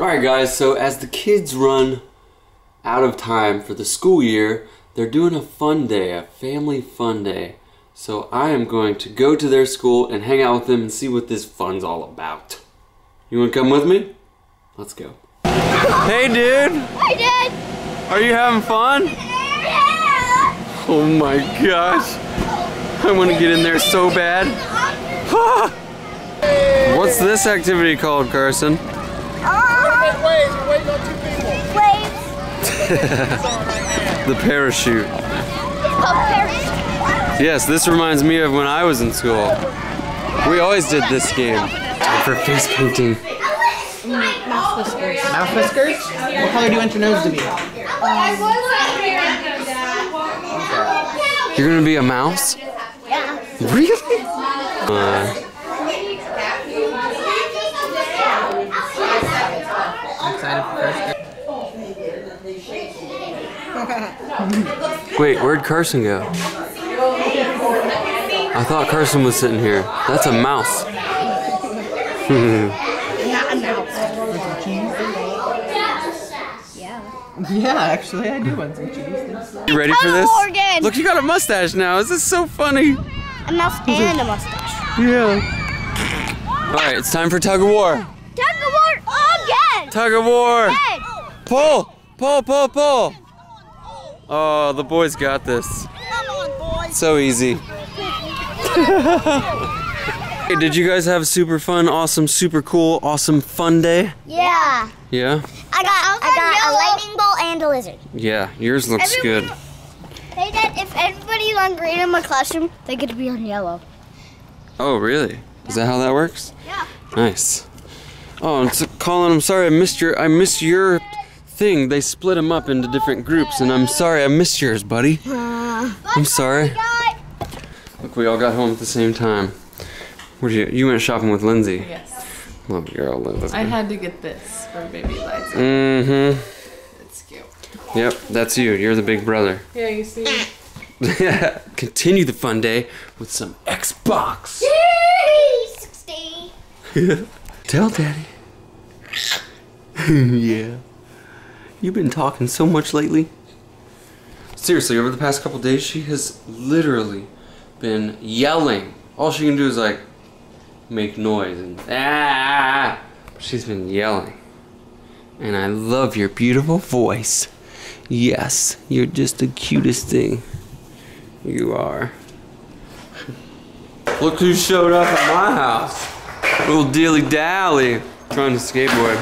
Alright guys, so as the kids run out of time for the school year, they're doing a fun day, a family fun day. So I am going to go to their school and hang out with them and see what this fun's all about. You wanna come with me? Let's go. Hey dude! Hey dude! Are you having fun? Yeah! Oh my gosh! I wanna get in there so bad. What's this activity called, Carson? Waves, we're waiting on two people. Waves. The parachute. Yes, this reminds me of when I was in school. We always did this game. Time for face painting. Mouth whiskers. Mouth whiskers? What color do you want your nose to be? You're gonna be a mouse? Yeah. Really? Wait, where'd Carson go? I thought Carson was sitting here. That's a mouse. Not a mouse. Yeah, actually, I do want some cheese. You ready for this? Look, you got a mustache now. This is so funny. A mouse and a mustache. Yeah. All right, it's time for tug of war. Tug of war again. Tug of war. Pull, pull, pull, pull. Oh, the boys got this. So easy. Hey, did you guys have a super fun, awesome, super cool, awesome fun day? Yeah. Yeah? I got a lightning bolt and a lizard. Yeah, yours looks good. Hey Dad, if everybody's on green in my classroom, they get to be on yellow. Oh, really? Is that how that works? Yeah. Nice. Oh, and so, Colin, I'm sorry I missed your thing. They split them up into different groups, and I'm sorry I missed yours, buddy. I'm sorry. Look, we all got home at the same time. Where'd you went shopping with Lindsay? Yes. Love girl, Lindsay. I had to get this for baby Liza. Mm-hmm. It's cute. Yep, that's you. You're the big brother. Yeah, you see. Continue the fun day with some Xbox. Yay! 60. Tell Daddy. Yeah. You've been talking so much lately. Seriously, over the past couple days, she has literally been yelling. All she can do is like make noise and ah. She's been yelling. And I love your beautiful voice. Yes, you're just the cutest thing. You are. Look who showed up at my house. Little dilly dally trying to skateboard.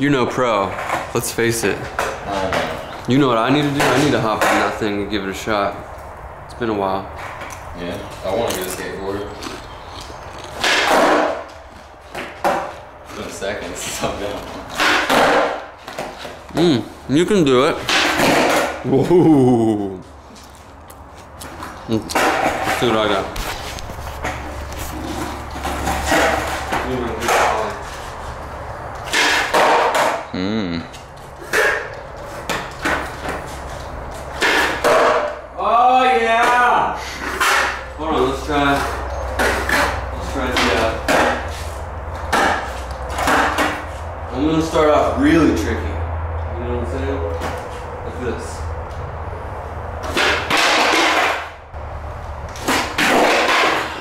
You're no pro, let's face it. You know what I need to do? I need to hop on that thing and give it a shot. It's been a while. Yeah, I want to get a skateboard. It's been seconds, so I'm down. You can do it. Whoa. Let's see what I got. Let's try it out. I'm gonna start off really tricky. You know what I'm saying? Like this.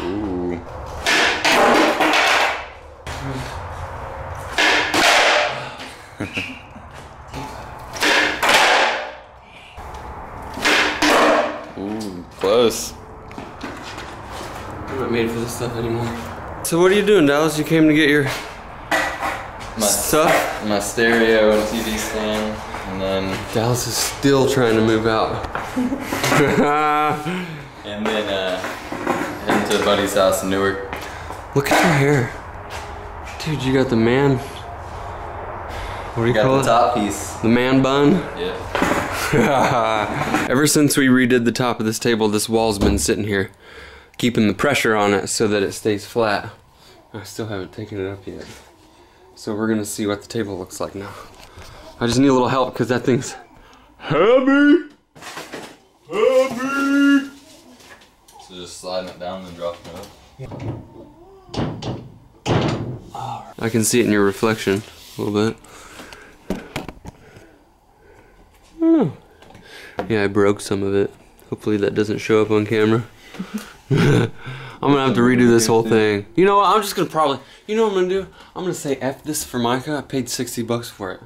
Ooh. Ooh, close. I'm not made for this stuff anymore. So what are you doing, Dallas? You came to get your stuff? My stereo and TV stand, and then... Dallas is still trying to move out. And then heading to Buddy's house in Newark. Look at your hair. Dude, you got the man... What do you call it? Got the top piece. The man bun? Yeah. Ever since we redid the top of this table, this wall's been sitting here, keeping the pressure on it so that it stays flat. I still haven't taken it up yet. So we're gonna see what the table looks like now. I just need a little help because that thing's heavy! Heavy! So just sliding it down and then dropping it up. I can see it in your reflection. a little bit. Oh. Yeah, I broke some of it. Hopefully that doesn't show up on camera. I'm gonna have to redo this whole thing. You know what, I'm just gonna probably, you know what I'm gonna do? I'm gonna say F this Formica, I paid 60 bucks for it.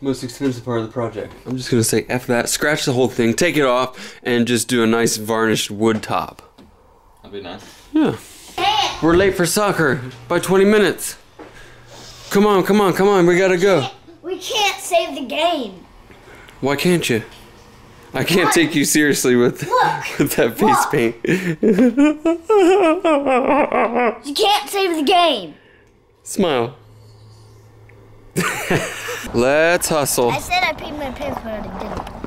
Most expensive part of the project. I'm just gonna say F that, scratch the whole thing, take it off, and just do a nice varnished wood top. That'd be nice. Yeah. We're late for soccer by 20 minutes. Come on, come on, come on, we gotta go. We can't save the game. Why can't you? I can't take you seriously with, with that face paint. You can't save the game. Smile. Let's hustle. I said I peed my pants, but I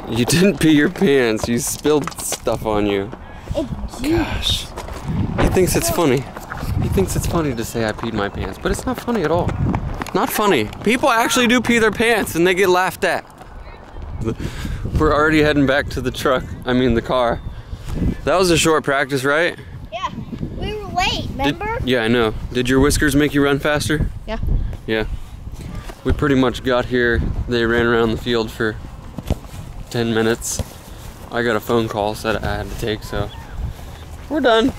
didn't. You didn't pee your pants. You spilled stuff on you. Gosh. He thinks it's funny. He thinks it's funny to say I peed my pants, but it's not funny at all. Not funny. People actually do pee their pants and they get laughed at. We're already heading back to the truck. I mean the car. That was a short practice, right? Yeah. We were late, remember? Yeah, I know. Did your whiskers make you run faster? Yeah. Yeah. We pretty much got here. They ran around the field for 10 minutes. I got a phone call that I had to take, so we're done.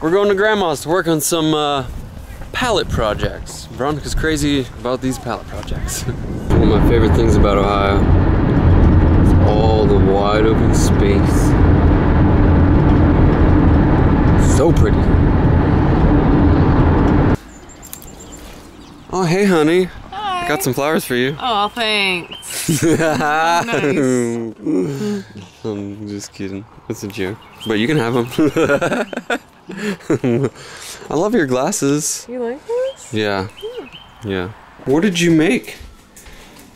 We're going to Grandma's to work on some pallet projects. Veronica's crazy about these pallet projects. One of my favorite things about Ohio. All the wide open space. So pretty. Oh, hey, honey. Hi. I got some flowers for you. Oh, thanks. Nice. I'm just kidding. It's a joke. But you can have them. I love your glasses. You like these? Yeah. Yeah. What did you make?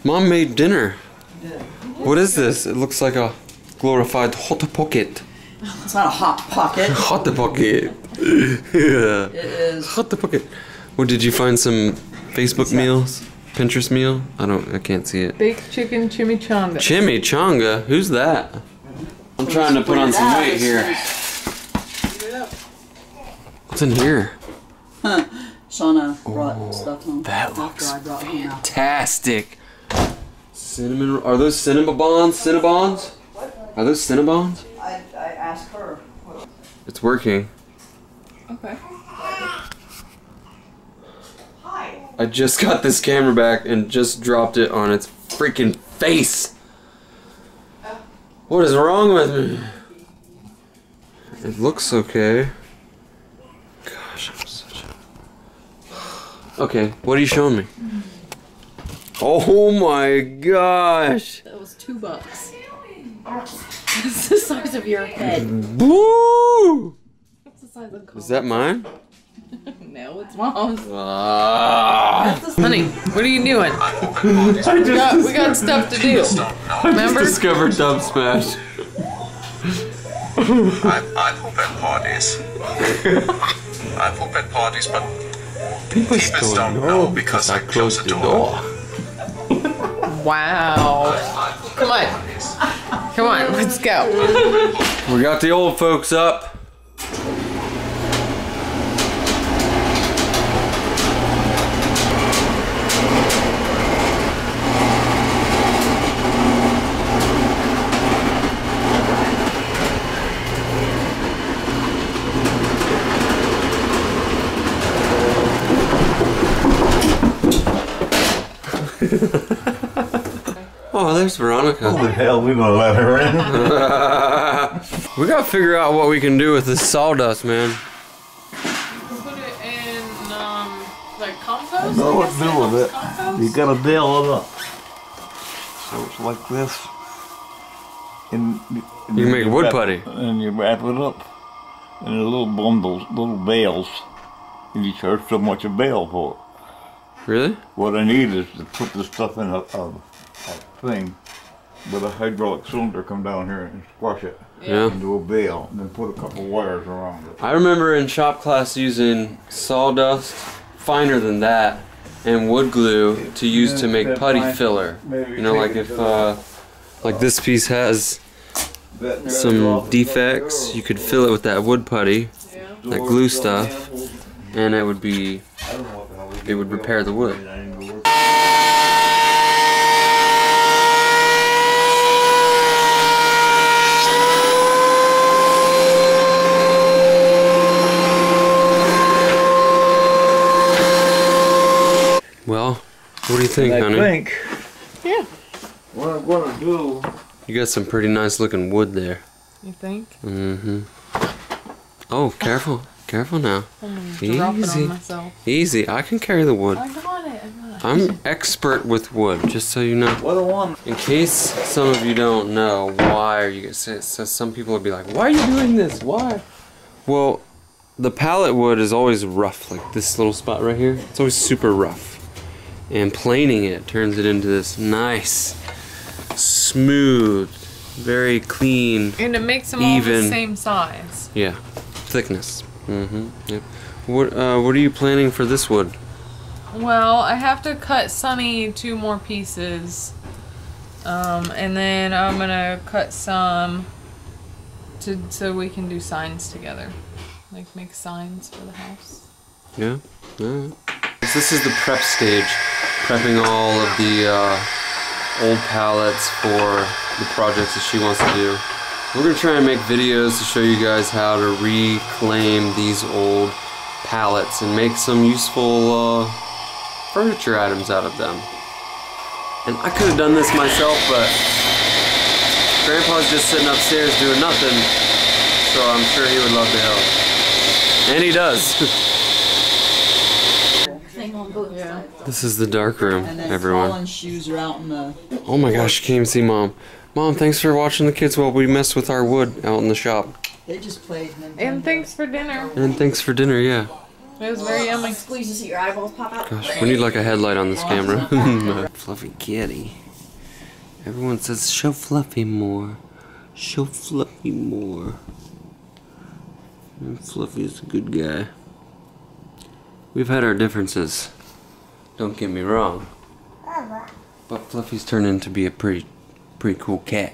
Mom made dinner. Yeah. What is this? It looks like a glorified hot pocket. It's not a hot pocket. Hot pocket. Yeah. It is. Hot pocket. Well, did you find some Facebook meals? Pinterest meal? I can't see it. Baked chicken chimichanga. Chimichanga? Who's that? I'm trying to put on some weight here. What's in here? Huh. Shauna brought stuff home. That looks fantastic. Cinnamon, are those Cinnabons? Cinnabons? Are those Cinnabons? I asked her. It's working. Okay. Hi. I just got this camera back and just dropped it on its freaking face. What is wrong with me? It looks okay. Gosh, I'm such a... Okay, what are you showing me? Oh my gosh! That was $2. That's the size of your head. Boo! That's the size of the car. Is that mine? No, it's Mom's. Honey, what are you doing? we got stuff to do. Remember? I just discovered Dubsmash. I've opened parties. I've opened parties, but people don't know because I closed the door. Wow. Come on. Come on, let's go. We got the old folks up. Oh, there's Veronica. Holy hell, we gonna let her in. We gotta figure out what we can do with this sawdust, man. Put it in, like compost? I know what to do with it. Compost? You gotta deal with it. So it's like this. And you make wood putty. And you wrap it up in little bundles, little bales. And you charge so much a bale for it. Really? What I need is to put this stuff in a thing with a hydraulic cylinder, come down here and squash it into a bale and then put a couple wires around it. I remember in shop class using sawdust finer than that and wood glue to use to make putty filler. You know, like if like this piece has some defects, you could fill it with that wood putty, that glue stuff, and it would repair the wood. think, honey? Yeah. What I'm gonna do... You got some pretty nice looking wood there. You think? Mm-hmm. Oh, careful. Careful now. Easy. Easy. I can carry the wood. I'm expert with wood, just so you know. What a one. In case some of you don't know, why are you... So some people will be like, why are you doing this? Why? Well, the pallet wood is always rough, like this little spot right here. It's always super rough. And planing it turns it into this nice, smooth, very clean, and it makes them even, all the same size. Yeah, thickness. Mm-hmm. Yep. What are you planning for this wood? Well, I have to cut Sunny 2 more pieces, and then I'm gonna cut some so we can do signs together, like make signs for the house. Yeah. Yeah. So this is the prep stage, prepping all of the old pallets for the projects that she wants to do. We're going to try and make videos to show you guys how to reclaim these old pallets and make some useful furniture items out of them. And I could have done this myself, but Grandpa's just sitting upstairs doing nothing, so I'm sure he would love to help. And he does. Yeah. This is the dark room, everyone. Shoes are out in the... Oh my gosh, you can't even see Mom. Mom, thanks for watching the kids while we mess with our wood out in the shop. They just played Nintendo. And thanks for dinner. And thanks for dinner, yeah. It was very yummy. Squeeze to see your eyeballs pop out. Gosh, we need like a headlight on this camera. Fluffy kitty. Everyone says, show Fluffy more. Show Fluffy more. And Fluffy's a good guy. We've had our differences, don't get me wrong, but Fluffy's turned into be a pretty cool cat.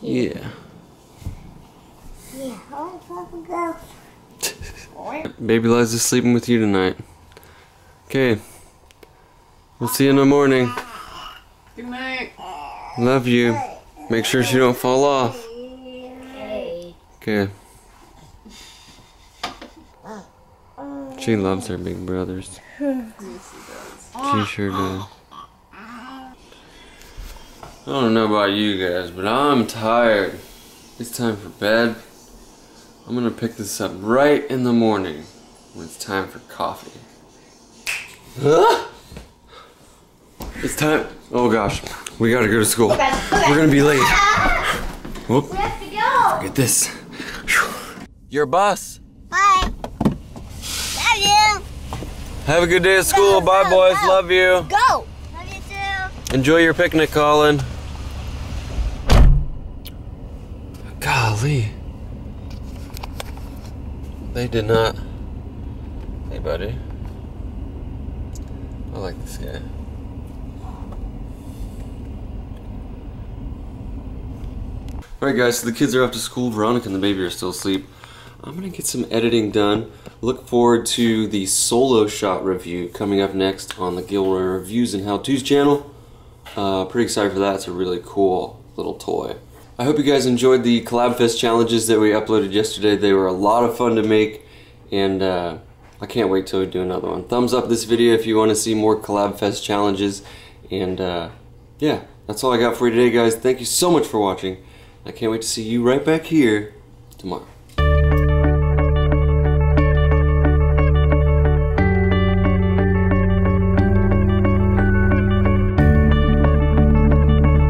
Yeah. Yeah, I want Fluffy to go. Baby Liza's sleeping with you tonight. Okay, we'll see you in the morning. Good night. Love you. Make sure she don't fall off. Okay. She loves her big brothers. Yes, she does. She sure does. I don't know about you guys, but I'm tired. It's time for bed. I'm gonna pick this up right in the morning when it's time for coffee. Huh? It's time. Oh gosh, we gotta go to school. We're gonna be late. Whoop. We have to go. Forget this. Your bus. Bye. Have a good day at school. Bye, boys. Go. Love you. Go. Love you too. Enjoy your picnic, Colin. Golly. They did not. Hey, buddy. I like this guy. Alright, guys, so the kids are off to school. Veronica and the baby are still asleep. I'm gonna get some editing done. Look forward to the solo shot review coming up next on the Gilroy Reviews and How To's channel. Pretty excited for that. It's a really cool little toy. I hope you guys enjoyed the Collab Fest challenges that we uploaded yesterday. They were a lot of fun to make, and I can't wait till we do another one. Thumbs up this video if you want to see more Collab Fest challenges. And yeah, that's all I got for you today, guys. Thank you so much for watching. I can't wait to see you right back here tomorrow.